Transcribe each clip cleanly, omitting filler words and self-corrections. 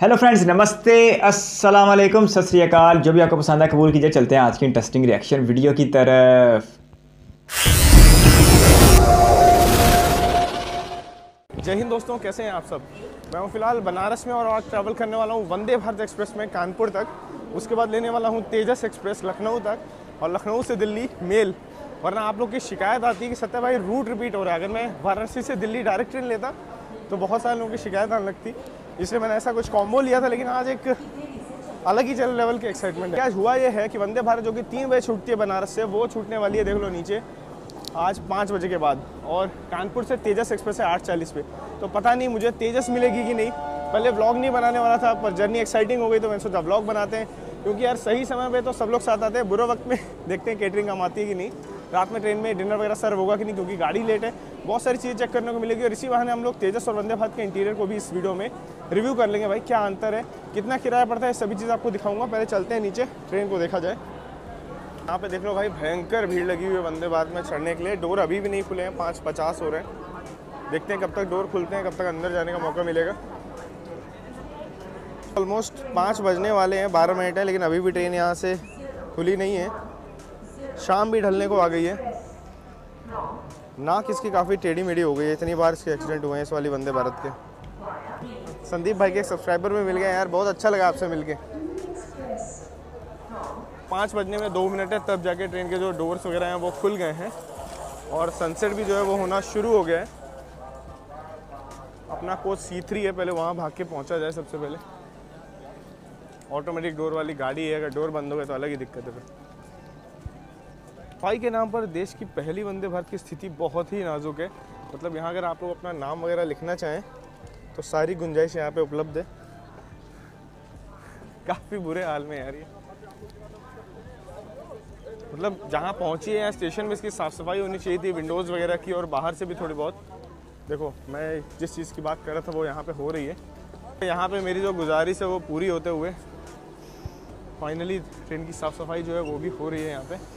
Hello friends, नमस्ते, अस्सलाम वालेकुम, सत श्री अकाल, जो भी आपको पसंद है कबूल कीजिए। चलते हैं आज की इंटरेस्टिंग रिएक्शन वीडियो की तरफ। जय हिंद दोस्तों, कैसे हैं आप सब। मैं हूँ फिलहाल बनारस में और ट्रैवल करने वाला हूँ वंदे भारत एक्सप्रेस में कानपुर तक। उसके बाद लेने वाला हूँ तेजस एक्सप्रेस लखनऊ तक और लखनऊ से दिल्ली मेल। वरना आप लोग की शिकायत आती है कि सत्या भाई रूट रिपीट हो रहा है। अगर मैं वाराणसी से दिल्ली डायरेक्ट ट्रेन लेता तो बहुत सारे लोगों की शिकायत आने लगती, इसलिए मैंने ऐसा कुछ कॉम्बो लिया था। लेकिन आज एक अलग ही चल लेवल की एक्साइटमेंट है। आज हुआ ये है कि वंदे भारत जो कि 3 बजे छूटती है बनारस से, वो छूटने वाली है, देख लो नीचे, आज 5 बजे के बाद। और कानपुर से तेजस एक्सप्रेस है 8:40 पे। तो पता नहीं मुझे तेजस मिलेगी कि नहीं। पहले व्लॉग नहीं बनाने वाला था पर जर्नी एक्साइटिंग हो गई तो मैंने सोचा व्लॉग बनाते हैं, क्योंकि यार सही समय पर तो सब लोग साथ आते हैं, बुरे वक्त में देखते हैं कैटरिंग काम आती है कि नहीं, रात में ट्रेन में डिनर वगैरह सर्व होगा कि नहीं, क्योंकि गाड़ी लेट है। बहुत सारी चीज़ें चेक करने को मिलेगी और इसी बहाने हम लोग तेजस और वंदे भारत के इंटीरियर को भी इस वीडियो में रिव्यू कर लेंगे। भाई क्या अंतर है, कितना किराया पड़ता है, सभी चीज़ आपको दिखाऊंगा। पहले चलते हैं नीचे, ट्रेन को देखा जाए। यहाँ पे देख लो भाई, भयंकर भीड़ लगी हुई है वंदे भारत में चढ़ने के लिए। डोर अभी भी नहीं खुले हैं, 5:50 हो रहे हैं। देखते हैं कब तक डोर खुलते हैं, कब तक अंदर जाने का मौका मिलेगा। ऑलमोस्ट 5 बजने वाले हैं, 12 मिनट है, लेकिन अभी भी ट्रेन यहाँ से खुली नहीं है। शाम भी ढलने को आ गई है। नाक इसकी काफ़ी टेढ़ी मेढ़ी हो गई है, इतनी बार इसके एक्सीडेंट हुए हैं इस वाली वंदे भारत के। संदीप भाई के सब्सक्राइबर में मिल गए यार, बहुत अच्छा लगा आपसे मिलके। 5 बजने में 2 मिनट है, तब जाके ट्रेन के जो डोर्स वगैरह हैं वो खुल गए हैं और सनसेट भी जो है वो होना शुरू हो गया है। अपना कोच C3 है, पहले वहाँ भाग के पहुँचा जाए। सबसे पहले ऑटोमेटिक डोर वाली गाड़ी है, अगर डोर बंद हो गए तो अलग ही दिक्कत है। फिर फाई के नाम पर देश की पहली वंदे भारत की स्थिति बहुत ही नाजुक है। मतलब यहाँ अगर आप लोग अपना नाम वगैरह लिखना चाहें तो सारी गुंजाइश यहाँ पे उपलब्ध है। काफ़ी बुरे हाल में यार ये, मतलब जहाँ पहुँची है स्टेशन में इसकी साफ़ सफाई होनी चाहिए थी, विंडोज़ वगैरह की और बाहर से भी थोड़ी बहुत। देखो मैं जिस चीज़ की बात कर रहा था वो यहाँ पर हो रही है। यहाँ पर मेरी जो गुजारिश है वो पूरी होते हुए फाइनली ट्रेन की साफ़ सफाई जो है वो भी हो रही है यहाँ पर।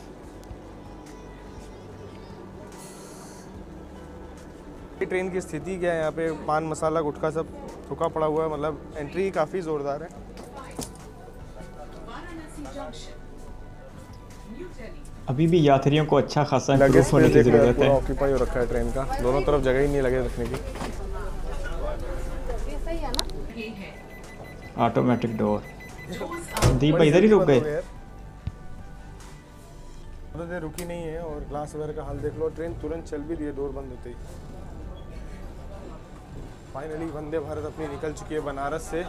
ट्रेन की स्थिति क्या है, यहाँ पे पान मसाला गुटखा सब थुका पड़ा हुआ है, मतलब एंट्री काफी जोरदार है। अभी भी यात्रियों को अच्छा खासा लगेज होने की जरूरत है। ऑक्यूपाई हो रखा है ट्रेन का, दोनों तरफ जगह ही नहीं लगे रखने की। ऑटोमेटिक डोर, दीप भाई इधर ही रुक गए, रुकी नहीं है। और ग्लास वगैरह का हाल देख लो, ट्रेन तुरंत चल भी रही है डोर बंद होते ही। फाइनली वंदे भारत अपनी निकल चुकी है बनारस से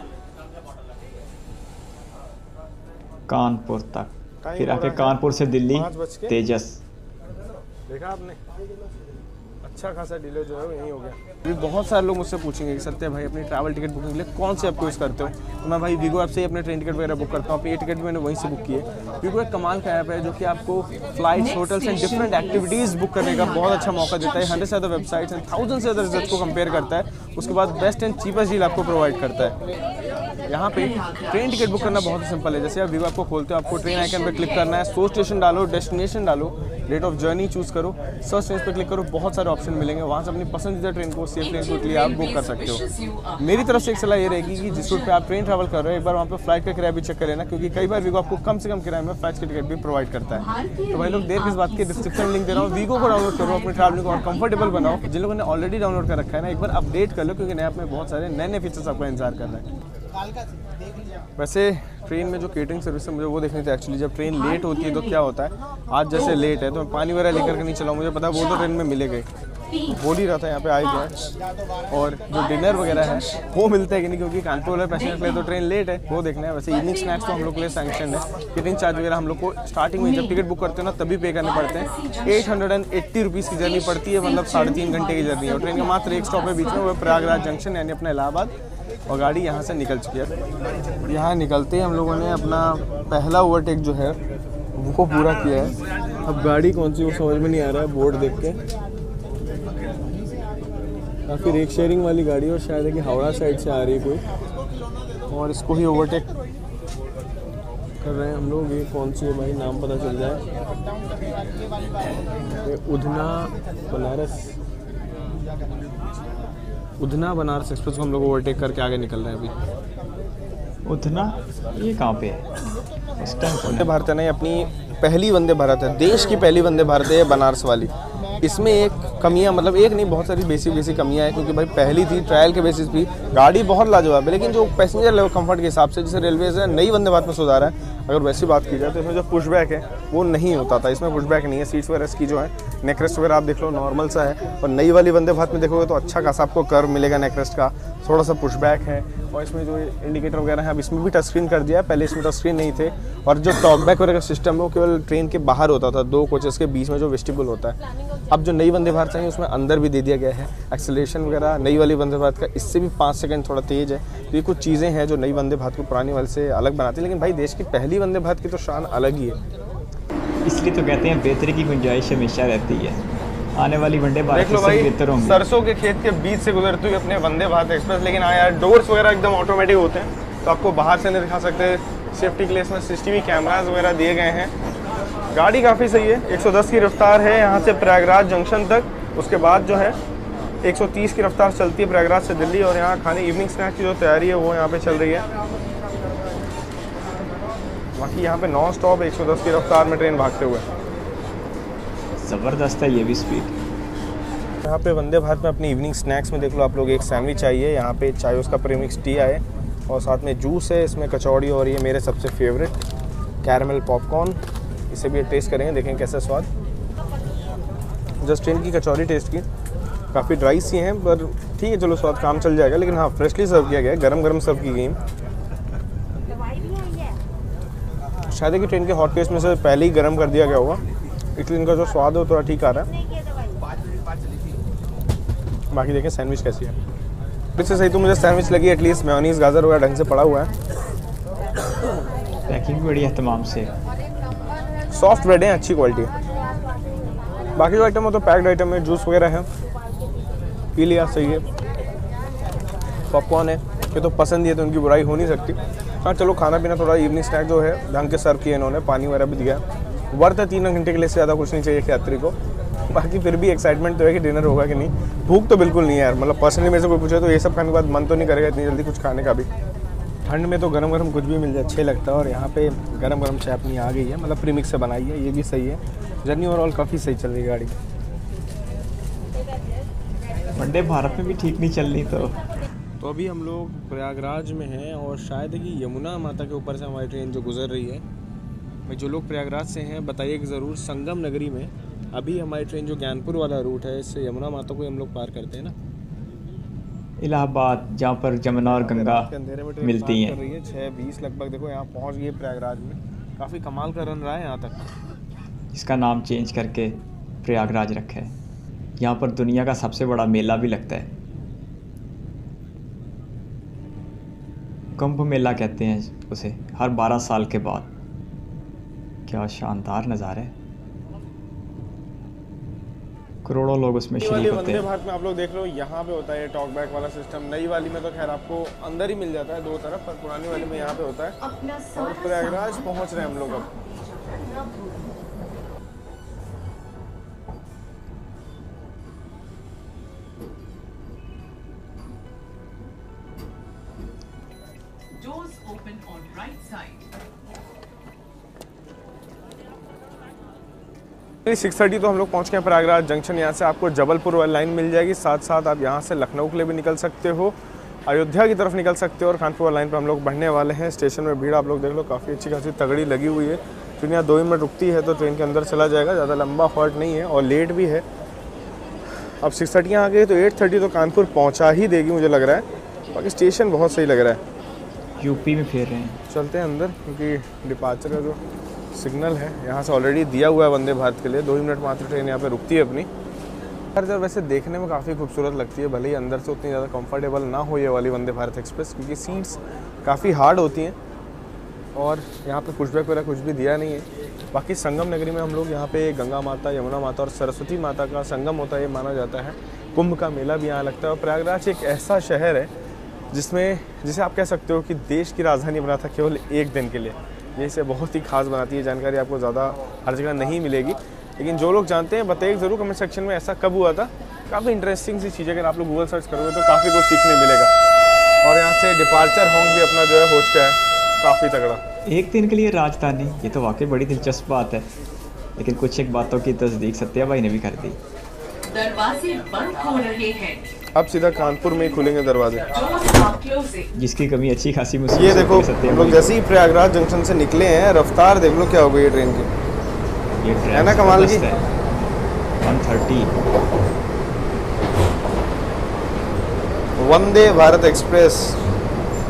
कानपुर तक, फिर आके कानपुर से दिल्ली तेजस। देखा आपने, अच्छा खासा डिले जो है यही हो गया। अभी बहुत सारे लोग मुझसे पूछेंगे कि सत्या भाई अपनी ट्रैवल टिकट बुकिंग के लिए कौन से ऐप यूज़ करते हो, तो मैं भाई वीगो ऐप से ही अपने ट्रेन टिकट वगैरह बुक करता हूँ। अपनी ये टिकट भी मैंने वहीं से बुक की है। वीगो एक कमाल का ऐप है जो कि आपको flights, hotels and different activities book करने का बहुत अच्छा मौका देता है। 100 से ज़्यादा वेबसाइट्स एंड 1000 से ज़्यादा रिजल्ट को कंपेयर करता है, उसके बाद बेस्ट एंड चीपेस्ट डील आपको प्रोवाइड करता है। यहाँ पे ट्रेन टिकट बुक करना बहुत ही सिंपल है। जैसे आप वीगो ऐप को खोलते हो, आपको ट्रेन आइकन पर क्लिक करना है, सो स्टेशन डालो, डेस्टिनेशन डालो, डेट ऑफ जर्नी चूज़ करो, सर्च रेंज पर क्लिक करो, बहुत सारे ऑप्शन मिलेंगे। वहाँ से अपनी पसंदीदा ट्रेन को सेफ ट्रेन के लिए आप बुक कर सकते हो। मेरी तरफ से एक सलाह ये रहेगी कि जिस रूट पे आप ट्रेन ट्रैवल कर रहे हो, एक बार वहाँ पे फ्लाइट का किराया भी चेक कर लेना, क्योंकि कई बार वीगो आपको कम से कम किराए में फ्लाइट का टिकट भी प्रोवाइड करता है। तो भाई लोग देर किस बात की, डिस्क्रिप्शन लिंक दे रहा हूँ, वीगो को डाउनलोड करो, अपनी ट्रैवलिंग को और कंफर्टेबल बनाओ। जिन लोगों ने ऑलरेडी डाउनलोड कर रखा है ना, एक बार अपडेट कर लो, क्योंकि नए में बहुत सारे नए नए फीचर्स आपका इंतजार कर रहे हैं। वैसे ट्रेन में जो केटरिंग सर्विस है मुझे वो देखनी थी एक्चुअली। जब ट्रेन लेट होती है तो क्या होता है, आज जैसे लेट है तो मैं पानी वगैरह लेकर के नहीं चला, मुझे पता वो तो ट्रेन में मिलेगा, बोल ही रहा था यहाँ पे आई गया। और जो डिनर वगैरह है वो मिलता है कि नहीं, क्योंकि कानपुर वाले पैसेंजर के लिए तो ट्रेन लेट है, वो देखना है। वैसे इवनिंग स्नैक्स तो हम लोग के लिए सैंक्शन है। केटरिंग चार्ज वगैरह हम लोग को स्टार्टिंग में जब टिकट बुक करते हो ना तभी पे करने पड़ते हैं। 880 रुपीज़ की जर्नी पड़ती है, मतलब 3.5 घंटे की जर्नी है। और ट्रेन का मात्र एक स्टॉप है बीच में, वो प्रयागराज जंक्शन यानी अपना इलाहाबाद। और गाड़ी यहाँ से निकल चुकी है। यहाँ निकलते ही हम लोगों ने अपना पहला ओवरटेक जो है वो पूरा किया है। अब गाड़ी कौन सी वो समझ में नहीं आ रहा है, बोर्ड देख के। काफ़ी रेक शेयरिंग वाली गाड़ी और शायद है कि हावड़ा साइड से आ रही है कोई, और इसको ही ओवरटेक कर रहे हैं हम लोग। ये कौन सी है भाई, नाम पता चल जाए। ये उधना बनारस एक्सप्रेस को हम लोग ओवरटेक करके आगे निकल रहे हैं अभी। उतना ये कहाँ पे है उस टाइम। वंदे भारत नहीं, अपनी पहली वंदे भारत है, देश की पहली वंदे भारत है बनारस वाली। इसमें एक कमियां, मतलब एक नहीं बहुत सारी बेसिक कमियां हैं, क्योंकि भाई पहली थी, ट्रायल के बेसिस भी गाड़ी बहुत लाजवाब है, लेकिन जो पैसेंजर लेवल कंफर्ट के हिसाब से जैसे रेलवे से नई वंदे भारत में सुधार है, अगर वैसी बात की जाए तो इसमें जो पुशबैक है वो नहीं होता था, इसमें पुशबैक नहीं है। सीट्स वगैरह की जो है नेकरेस्ट वगैरह आप देख लो नॉर्मल सा है, और नई वाली वंदे भारत में देखोगे तो अच्छा खासा आपको कर्व मिलेगा नेकरेस्ट का, थोड़ा सा पुशबैक है, और इसमें जो इंडिकेटर वगैरह है अब इसमें भी टच स्क्रीन कर दिया है, पहले इसमें टच स्क्रीन नहीं थे। और जो टॉकबैक वगैरह का सिस्टम है वो केवल ट्रेन के बाहर होता था, दो कोचेस के बीच में जो वेस्टिबुल होता है, अब जो नई वंदे भारत है उसमें अंदर भी दे दिया गया है। एक्सेलरेशन वगैरह नई वाली वंदे भारत का इससे भी 5 सेकंड थोड़ा तेज़ है। तो ये कुछ चीज़ें हैं जो नई वंदे भारत को पुरानी वाले से अलग बनाती है, लेकिन भाई देश की पहली वंदे भारत की तो शान अलग ही है। इसलिए तो कहते हैं बेहतरी की गुंजाइश हमेशा रहती है। आने वाली वंदे भारत बेहतर होंगी। सरसों के खेत के बीच से गुजरती हुई अपने वंदे भारत एक्सप्रेस, लेकिन हाँ यार डोर्स वगैरह एकदम ऑटोमेटिक होते हैं तो आपको बाहर से नहीं दिखा सकते। सेफ्टी के लिए इसमें CCTV कैमराज वगैरह दिए गए हैं। गाड़ी काफ़ी सही है, 110 की रफ्तार है यहाँ से प्रयागराज जंक्शन तक, उसके बाद जो है 130 की रफ्तार चलती है प्रयागराज से दिल्ली। और यहाँ खाने इवनिंग स्नैक्स की जो तैयारी है वो यहाँ पर चल रही है, बाकी यहाँ पर नॉन स्टॉप 110 की रफ्तार में ट्रेन भागते हुए ज़बरदस्त है ये भी स्पीड। यहाँ पे वंदे भारत में अपनी इवनिंग स्नैक्स में देख लो आप लोग, एक सैंडविच आई है यहाँ पे, चाय उसका प्रीमिक्स टी आए, और साथ में जूस है, इसमें कचौड़ी और ये मेरे सबसे फेवरेट कैरमल पॉपकॉर्न, इसे भी टेस्ट करेंगे, देखेंगे कैसा स्वाद। जस्ट ट्रेन की कचौड़ी टेस्ट की, काफ़ी ड्राई सी हैं पर ठीक है चलो स्वाद काम चल जाएगा, लेकिन हाँ फ्रेशली सर्व किया गया, गरम गरम सर्व की गई। शायद कि ट्रेन के हॉट केस में से पहले ही गर्म कर दिया गया होगा, इसलिए इनका जो स्वाद है वो थोड़ा ठीक आ रहा है। बाकी देखें सैंडविच कैसी है, इससे सही तो मुझे सैंडविच लगी, एटलीस्ट मेयोनीज गाजर वगैरह ढंग से पड़ा हुआ है, पैकिंग भी बढ़िया है तमाम से, सॉफ्ट ब्रेड है, अच्छी क्वालिटी है। बाकी जो आइटम हो तो पैक्ड आइटम है, जूस वगैरह है, पी लिया सही है, पॉपकॉर्न है, ये तो पसंद ही है तो उनकी बुराई हो नहीं सकती। हाँ चलो खाना पीना थोड़ा इवनिंग स्नैक जो है ढंग के सर्व किए इन्होंने, पानी वगैरह भी दिया, वर्थ है, 3 घंटे के लिए से ज़्यादा कुछ नहीं चाहिए यात्री को। बाकी फिर भी एक्साइटमेंट तो है कि डिनर होगा कि नहीं, भूख तो बिल्कुल नहीं है यार, मतलब पर्सनली मेरे से कोई पूछे तो ये सब खाने के बाद मन तो नहीं करेगा इतनी जल्दी कुछ खाने का भी। ठंड में तो गरम गरम कुछ भी मिल जाए अच्छे लगता है, और यहाँ पे गरम गरम चाय अपनी आ गई है, मतलब प्रीमिक्स से बनाई है, ये भी सही है। जर्नी ओवरऑल काफ़ी सही चल रही है गाड़ी, वंदे भारत में भी ठीक नहीं चल रही। तो अभी हम लोग प्रयागराज में हैं, और शायद कि यमुना माता के ऊपर से हमारी ट्रेन जो गुजर रही है, मैं जो लोग प्रयागराज से हैं बताइए कि ज़रूर संगम नगरी में अभी हमारी ट्रेन जो ज्ञानपुर वाला रूट है इससे यमुना माता को हम लोग पार करते हैं ना, इलाहाबाद जहाँ पर जमुना और गंगा मिलती हैं, रही है 6:20 लगभग, देखो यहाँ पहुँच गए प्रयागराज में, काफ़ी कमाल का रन रहा है यहाँ तक। इसका नाम चेंज करके प्रयागराज रखा है, यहाँ पर दुनिया का सबसे बड़ा मेला भी लगता है, कुंभ मेला कहते हैं उसे, हर 12 साल के बाद। क्या शानदार नज़ारा है, करोड़ों लोग उसमें शरीक होते हैं। वंदे भारत में आप लोग देख लो यहाँ पे होता है टॉकबैक वाला सिस्टम, नई वाली में तो खैर आपको अंदर ही मिल जाता है 2 तरफ, पर पुरानी वाली में यहाँ पे होता है। और प्रयागराज पहुँच रहे हैं हम लोग अब। Doors open on right side. 6:30 तो हम लोग पहुँच गए प्रयागराज जंक्शन, यहाँ से आपको जबलपुर वाली लाइन मिल जाएगी, साथ साथ आप यहाँ से लखनऊ के लिए भी निकल सकते हो, अयोध्या की तरफ निकल सकते हो, और कानपुर वाली लाइन पर हम लोग बढ़ने वाले हैं। स्टेशन में भीड़ आप लोग देख लो काफ़ी अच्छी खासी तगड़ी लगी हुई है, ट्रेन यहाँ 2 मिनट रुकती है तो ट्रेन के अंदर चला जाएगा, ज़्यादा लंबा हॉल्ट नहीं है और लेट भी है। अब 6:30 यहाँ आ गए तो 8:30 तो कानपुर पहुँचा ही देगी मुझे लग रहा है, बाकी स्टेशन बहुत सही लग रहा है। यूपी में फेर रहे हैं, चलते हैं अंदर, क्योंकि डिपार्चर का जो सिग्नल है यहाँ से ऑलरेडी दिया हुआ है वंदे भारत के लिए, 2 मिनट मात्र ट्रेन यहाँ पे रुकती है अपनी। हर जगह वैसे देखने में काफ़ी खूबसूरत लगती है, भले ही अंदर से उतनी ज़्यादा कंफर्टेबल ना हो ये वाली वंदे भारत एक्सप्रेस, क्योंकि सीट्स काफ़ी हार्ड होती हैं, और यहाँ पे पुशबैक वगैरह कुछ भी दिया नहीं है। बाकी संगम नगरी में हम लोग यहाँ पे गंगा माता, यमुना माता और सरस्वती माता का संगम होता है, ये माना जाता है, कुंभ का मेला भी यहाँ लगता है। और प्रयागराज एक ऐसा शहर है जिसमें जिसे आप कह सकते हो कि देश की राजधानी बना था केवल एक दिन के लिए, जैसे बहुत ही खास बनाती है, जानकारी आपको ज़्यादा हर जगह नहीं मिलेगी, लेकिन जो लोग जानते हैं बताइए ज़रूर कमेंट सेक्शन में ऐसा कब हुआ था। काफ़ी इंटरेस्टिंग सी चीज़ें अगर आप लोग गूगल सर्च करोगे तो काफ़ी कुछ सीखने मिलेगा। और यहाँ से डिपार्चर हॉन्ग भी अपना जो है हो चुका है, काफ़ी तगड़ा। एक दिन के लिए राजधानी, ये तो वाकई बड़ी दिलचस्प बात है, लेकिन कुछ एक बातों की तस्दीक सत्या भाई ने भी कर दी। दरवाजे बंद हो रहे हैं, अब सीधा कानपुर में ही खुलेंगे दरवाजे, जिसकी कमी अच्छी खासी मुसीबत। ये देखो हम लोग जैसे ही प्रयागराज जंक्शन से निकले हैं, रफ्तार देख लो क्या हो गई ट्रेन की, ये ट्रेन है ना कमाल की, 130। वंदे भारत एक्सप्रेस,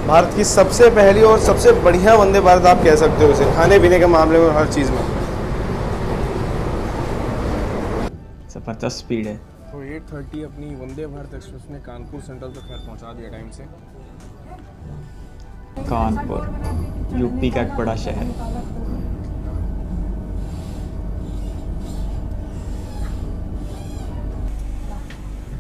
भारत की सबसे पहली और सबसे बढ़िया वंदे भारत आप कह सकते हो इसे, खाने पीने के मामले में हर चीज़ में। जबरदस्त स्पीड है। तो 8:30 अपनी वंदे भारत एक्सप्रेस ने कानपुर सेंट्रल तक खैर पहुंचा दिया टाइम से। कानपुर यूपी का एक बड़ा शहर,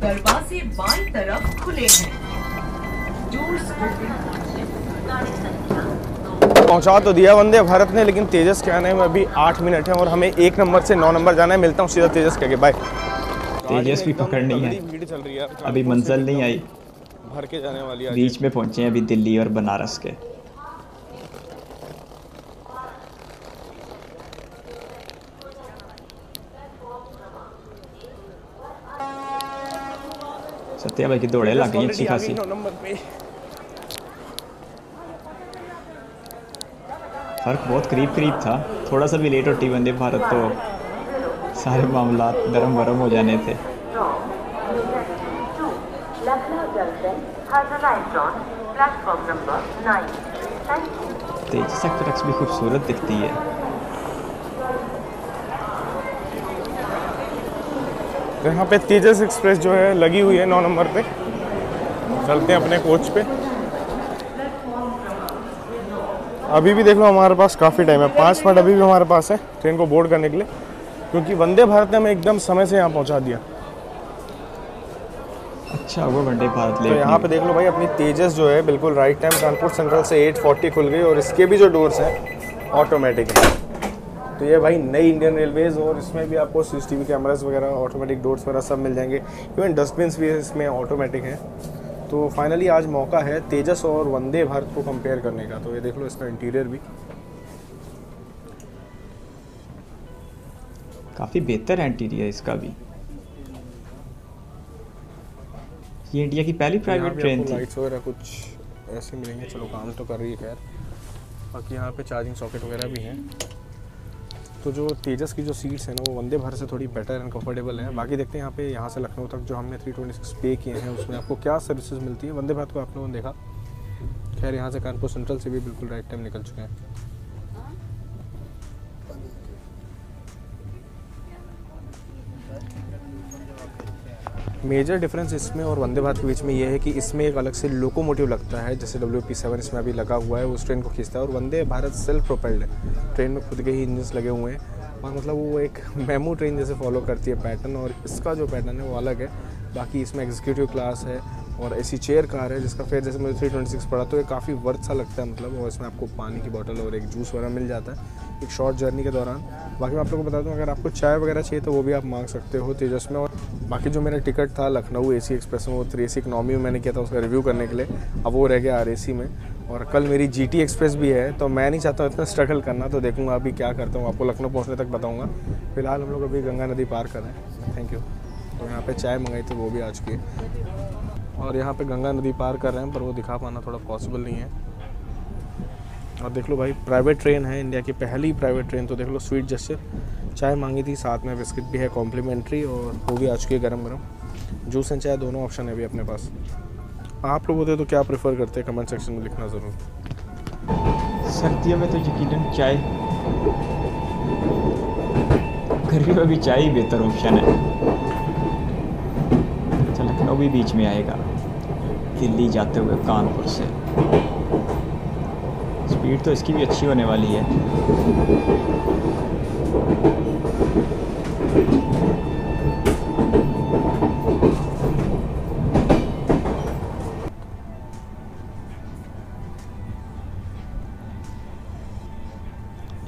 दरवाजे बाईं तरफ खुले हैं। Doors open. पहुंचा तो दिया वंदे भारत ने, लेकिन तेजस के आने में अभी 8 मिनट है और हमें 1 नंबर से 9 नंबर जाना है। मिलता हूँ सीधा तेजस के आगे, बाय। तेजस भी पकड़नी है, भीड़ चल रही है, अभी मंजिल नहीं आई, भर के जाने वाली है। बीच में पहुंचे हैं अभी दिल्ली और बनारस के। सत्या भाई की दौड़े लग गई अच्छी खासी। फर्क बहुत करीब करीब था, थोड़ा सा भी लेट होती वंदे भारत तो सारे मामला गरम गरम हो जाने थे। तेजस एक्सप्रेस भी खूबसूरत दिखती है। यहाँ पे तेजस एक्सप्रेस जो है लगी हुई है 9 नंबर पे, चलते हैं अपने कोच पे। अभी भी देखो हमारे पास काफ़ी टाइम है, 5 मिनट अभी भी हमारे पास है ट्रेन को बोर्ड करने के लिए, क्योंकि वंदे भारत ने हमें एकदम समय से यहाँ पहुँचा दिया। अच्छा हुआ वंदे भारत ले। तो यहाँ पे देख लो भाई, अपनी तेजस जो है बिल्कुल राइट टाइम कानपुर सेंट्रल से 8:40 खुल गई और इसके भी जो डोर्स हैं ऑटोमेटिक है। तो ये भाई नई इंडियन रेलवेज़, और इसमें भी आपको CCTV कैमरास वगैरह, ऑटोमेटिक डोर्स वगैरह सब मिल जाएंगे, इवन डस्टबिन्स भी इसमें ऑटोमेटिक हैं। तो फाइनली आज मौका है तेजस और वंदे भारत को कंपेयर करने का। तो ये देख लो इसका इंटीरियर भी काफ़ी बेहतर है, इंटीरियर इसका भी। ये इंडिया की पहली प्राइवेट ट्रेन थी। लाइट्स वगैरह कुछ ऐसे मिलेंगे, चलो काम तो कर रही है खैर। बाकी यहाँ पे चार्जिंग सॉकेट वगैरह भी हैं। तो जो तेजस की जो सीट्स हैं ना, वो वंदे भारत से थोड़ी बेटर एंड कंफर्टेबल हैं। बाकी देखते हैं यहाँ पे, यहाँ से लखनऊ तक जो हमने 326 पे किए हैं उसमें आपको क्या सर्विसेज मिलती है। वंदे भारत को आप लोगों ने देखा, खैर यहाँ से कानपुर सेंट्रल से भी बिल्कुल राइट टाइम निकल चुके हैं। मेजर डिफरेंस इसमें और वंदे भारत के बीच में ये है कि इसमें एक अलग से लोकोमोटिव लगता है, जैसे WP 7 इसमें अभी लगा हुआ है, उस ट्रेन को खींचता है। और वंदे भारत सेल्फ प्रोपेल्ड है, ट्रेन में खुद के ही इंजन्स लगे हुए हैं, और मतलब वो एक मेमू ट्रेन जैसे फॉलो करती है पैटर्न, और इसका जो पैटर्न है वो अलग है। बाकी इसमें एग्जीक्यूटिव क्लास है और ऐसी चेयर कार है, जिसका फेयर जैसे मुझे 326 पड़ा तो ये काफ़ी वर्थ सा लगता है मतलब। और इसमें आपको पानी की बोतल और एक जूस वगैरह मिल जाता है एक शॉर्ट जर्नी के दौरान। बाकी मैं आप लोगों को बता दूं, अगर आपको चाय वगैरह चाहिए तो वो भी आप मांग सकते हो तेजस में। और बाकी जो मेरा टिकट था लखनऊ AC एक्सप्रेस में, वो 3AC इकनॉमी में मैंने किया था उसका रिव्यू करने के लिए, अब वो रह गया RAC में। और कल मेरी GT एक्सप्रेस भी है, तो मैं नहीं चाहता हूँ इतना स्ट्रगल करना, तो देखूँगा अभी क्या करता हूँ, आपको लखनऊ पहुँचने तक बताऊँगा। फिलहाल हम लोग अभी गंगा नदी पार कर रहे हैं, थैंक यू। तो यहाँ पर चाय मंगाई थी वो भी आ चुकी है, और यहाँ पे गंगा नदी पार कर रहे हैं, पर वो दिखा पाना थोड़ा पॉसिबल नहीं है। और देख लो भाई, प्राइवेट ट्रेन है, इंडिया की पहली प्राइवेट ट्रेन। तो देख लो स्वीट जेस्चर, चाय मांगी थी, साथ में बिस्किट भी है कॉम्प्लीमेंट्री, और वो भी आ चुकी है गरम गरम। जूस एंड चाय दोनों ऑप्शन है अभी अपने पास। आप लोग होते तो क्या प्रेफर करते हैं, कमेंट सेक्शन में लिखना ज़रूर। सर्दियों में तो यकीनन चाय, गर्मी में भी चाय ही बेहतर ऑप्शन है। लखनऊ भी बीच में आएगा दिल्ली जाते हुए कानपुर से, स्पीड तो इसकी भी अच्छी होने वाली है।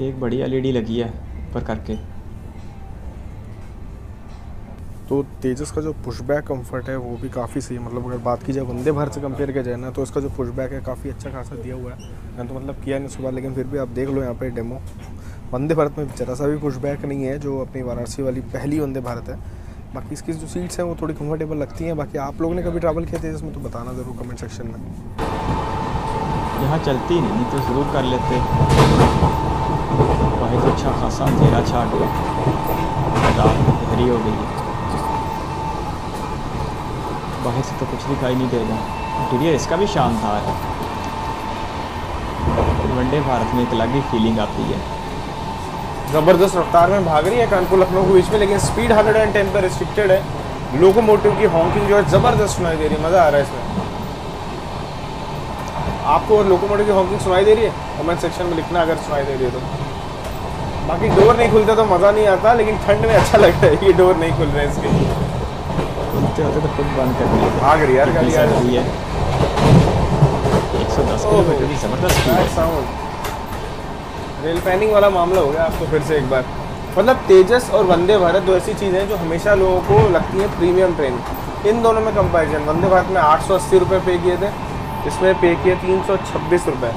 एक बड़ी LED लगी है ऊपर करके। तो तेजस का जो पुशबैक कंफर्ट है वो भी काफ़ी सही है। मतलब अगर बात की जाए वंदे भारत से कंपेयर किया जाए ना, तो इसका जो पुशबैक है काफ़ी अच्छा खासा दिया हुआ है। मैंने तो मतलब किया नहीं उसके बाद, लेकिन फिर भी आप देख लो यहाँ पे डेमो। वंदे भारत में जरा सा भी पुशबैक नहीं है, जो अपनी वाराणसी वाली पहली वंदे भारत है। बाकी इसकी जो सीट्स हैं वो थोड़ी कम्फर्टेबल लगती हैं। बाकी आप लोगों ने कभी ट्रैवल किया तेजस में तो बताना ज़रूर कमेंट सेक्शन में। यहाँ चलती नहीं तो ज़रूर कर लेते, बहुत अच्छा खासा अंधेरा छाट गया, हो गई है, बाहर से तो कुछ दिखाई नहीं दे रहा। इंटीरियर इसका भी शानदार है। वंदे भारत में एक अलग ही फीलिंग आती है। ज़बरदस्त रफ्तार में भाग रही है कानपुर लखनऊ के बीच में, लेकिन स्पीड 110 पर रिस्ट्रिक्टेड है। लोकोमोटिव की हॉकिंग जो है ज़बरदस्त सुनाई दे रही है। मज़ा आ रहा है इसमें। आपको लोकोमोटिव की हॉकिंग सुनाई दे रही है? कमेंट सेक्शन में लिखना अगर सुनाई दे रही है तो। बाकी डोर नहीं खुलता तो मज़ा नहीं आता, लेकिन ठंड में अच्छा लगता है। ये डोर नहीं खुल रहे इसके, होते तो खुद बंद कर दिया। यार गाड़ी आ रही है 110 किलोमीटर की ज़बरदस्त स्पीड है। साउंड रेल पैनिंग वाला मामला हो गया आपको फिर से एक बार। मतलब तेजस और वंदे भारत दो ऐसी चीज़ें हैं जो हमेशा लोगों को लगती है प्रीमियम ट्रेन। इन दोनों में कंपैरिजन, वंदे भारत में 880 रुपये पे किए थे, इसमें पे किए 326 रुपये।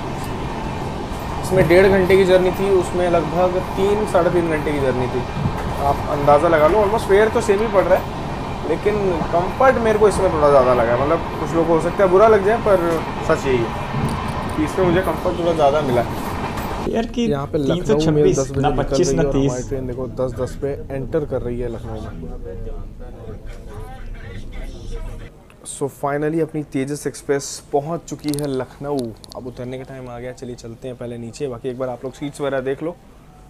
इसमें 1.5 घंटे की जर्नी थी, उसमें लगभग 3-3.5 घंटे की जर्नी थी। आप अंदाज़ा लगा लो, ऑलमोस्ट फेयर तो सेम ही पड़ रहा है, लेकिन कंफर्ट मेरे को इसमें थोड़ा ज़्यादा लगा। मतलब कुछ लोगों को हो सकता है बुरा लग जाए, पर सच यही है, इसमें मुझे कंफर्ट थोड़ा ज़्यादा मिला यार। कि यहाँ पे लखनऊ में 10 बजे 25 ना 30 हमारी ट्रेन देखो 10:10 पे एंटर कर रही है लखनऊ में। सो फाइनली अपनी तेजस एक्सप्रेस पहुँच चुकी है लखनऊ। अब उतरने का टाइम आ गया, चलिए चलते हैं पहले नीचे। बाकी एक बार आप लोग सीट्स वगैरह देख लो।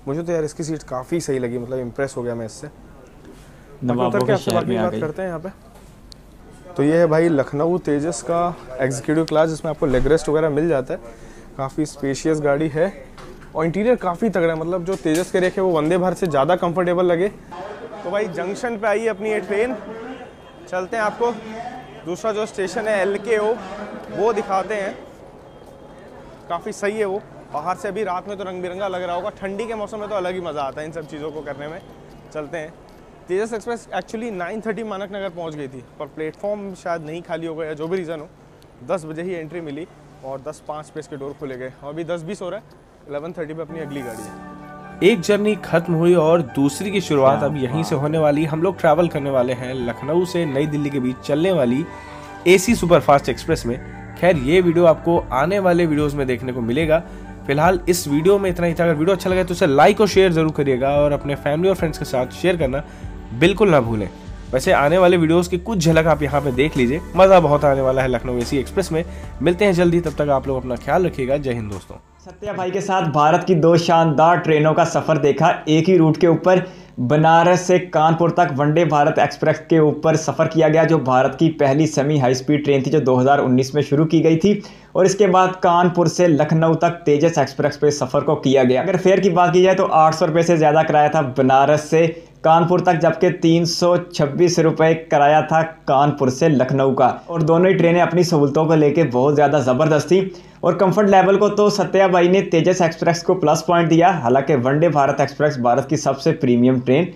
मुझे तो यार इसकी सीट काफ़ी सही लगी, मतलब इम्प्रेस हो गया मैं इससे। नवाबों के शहर में बात करते हैं यहाँ पे। तो ये है भाई लखनऊ तेजस का एग्जीक्यूटिव क्लास, जिसमें आपको लेग रेस्ट वगैरह मिल जाता है। काफ़ी स्पेशियस गाड़ी है और इंटीरियर काफ़ी तगड़ा है। मतलब जो तेजस के रेक है वो वंदे भारत से ज़्यादा कंफर्टेबल लगे। तो भाई जंक्शन पे आई है अपनी ये ट्रेन। चलते हैं, आपको दूसरा जो स्टेशन है LKO वो दिखाते हैं। काफ़ी सही है वो। बाहर से अभी रात में तो रंग बिरंगा लग रहा होगा, ठंडी के मौसम में तो अलग ही मज़ा आता है इन सब चीज़ों को करने में। चलते हैं। तेजस एक्सप्रेस एक्चुअली 9:30 मानक नगर पहुँच गई थी, पर प्लेटफॉर्म शायद नहीं खाली हो गया, जो भी रीज़न हो। 10 बजे ही एंट्री मिली और 10:05 पे इसके डोर खुले गए और अभी 10:20 हो रहा है। 11:30 पे अपनी अगली गाड़ी है। एक जर्नी खत्म हुई और दूसरी की शुरुआत अब यहीं से होने वाली। हम लोग ट्रैवल करने वाले हैं लखनऊ से नई दिल्ली के बीच चलने वाली AC सुपरफास्ट एक्सप्रेस में। खैर ये वीडियो आपको आने वाले वीडियोज़ में देखने को मिलेगा। फिलहाल इस वीडियो में इतना ही था। अगर वीडियो अच्छा लगा तो उसे लाइक और शेयर ज़रूर करिएगा और अपने फैमिली और फ्रेंड्स के साथ शेयर करना बिल्कुल ना भूलें। वैसे आने वाले वीडियोस की कुछ झलक आप यहाँ पे देख लीजिए। मज़ा बहुत आने वाला है लखनऊ AC एक्सप्रेस में। मिलते हैं जल्दी, तब तक आप लोग अपना ख्याल रखिएगा। जय हिंद दोस्तों। सत्या भाई के साथ भारत की दो शानदार ट्रेनों का सफ़र देखा। एक ही रूट के ऊपर बनारस से कानपुर तक वंदे भारत एक्सप्रेस के ऊपर सफ़र किया गया, जो भारत की पहली सेमी हाई स्पीड ट्रेन थी, जो 2019 में शुरू की गई थी। और इसके बाद कानपुर से लखनऊ तक तेजस एक्सप्रेस पे सफ़र को किया गया। अगर फेयर की बात की जाए तो 800 रुपये से ज़्यादा किराया था बनारस से कानपुर तक, जबकि 326 रुपये किराया था कानपुर से लखनऊ का। और दोनों ही ट्रेनें अपनी सहूलतों को लेके बहुत ज़्यादा ज़बरदस्त थी। और कंफर्ट लेवल को तो सत्या भाई ने तेजस एक्सप्रेस को प्लस पॉइंट दिया, हालांकि वंदे भारत एक्सप्रेस भारत की सबसे प्रीमियम ट्रेन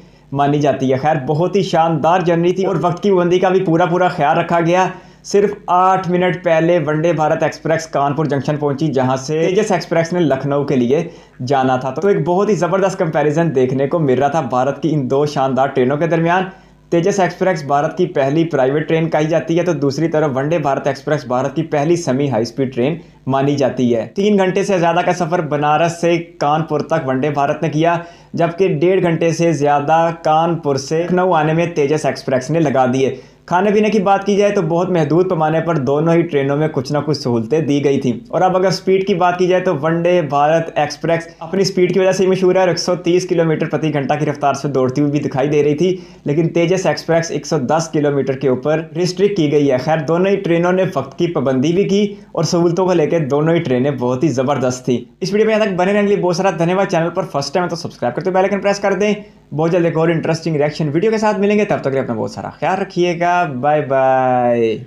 मानी जाती है। खैर बहुत ही शानदार जर्नी थी और वक्त की पाबंदी का भी पूरा ख्याल रखा गया। सिर्फ 8 मिनट पहले वंदे भारत एक्सप्रेस कानपुर जंक्शन पहुंची, जहां से तेजस एक्सप्रेस ने लखनऊ के लिए जाना था। तो एक बहुत ही ज़बरदस्त कंपैरिजन देखने को मिल रहा था भारत की इन दो शानदार ट्रेनों के दरमियान। तेजस एक्सप्रेस भारत की पहली प्राइवेट ट्रेन कही जाती है, तो दूसरी तरफ वंदे भारत एक्सप्रेस भारत की पहली सेमी हाई स्पीड ट्रेन मानी जाती है। 3 घंटे से ज़्यादा का सफ़र बनारस से कानपुर तक वंदे भारत ने किया, जबकि 1.5 घंटे से ज़्यादा कानपुर से लखनऊ आने में तेजस एक्सप्रेस ने लगा दिए। खाने पीने की बात की जाए तो बहुत महदूद पैमाने पर दोनों ही ट्रेनों में कुछ ना कुछ सहूलतें दी गई थी। और अब अगर स्पीड की बात की जाए तो वंदे भारत एक्सप्रेस अपनी स्पीड की वजह से मशहूर है और 130 किलोमीटर प्रति घंटा की रफ्तार से दौड़ती हुई भी दिखाई दे रही थी, लेकिन तेजस एक्सप्रेस 110 किलोमीटर के ऊपर रिस्ट्रिक्ट की गई है। खैर दोनों ही ट्रेनों ने वक्त की पाबंदी भी की और सहूलतों को लेकर दोनों ही ट्रेनें बहुत ही ज़बरदस्त थी। इस वीडियो में यहाँ तक बने रहने के लिए बहुत सारा धन्यवाद। चैनल पर फर्स्ट टाइम है तो सब्सक्राइब करते बेल आइकन प्रेस कर दें। बहुत जल्द एक और इंटरेस्टिंग रिएक्शन वीडियो के साथ मिलेंगे, तब तक अपना बहुत सारा ख्याल रखिएगा। Bye bye.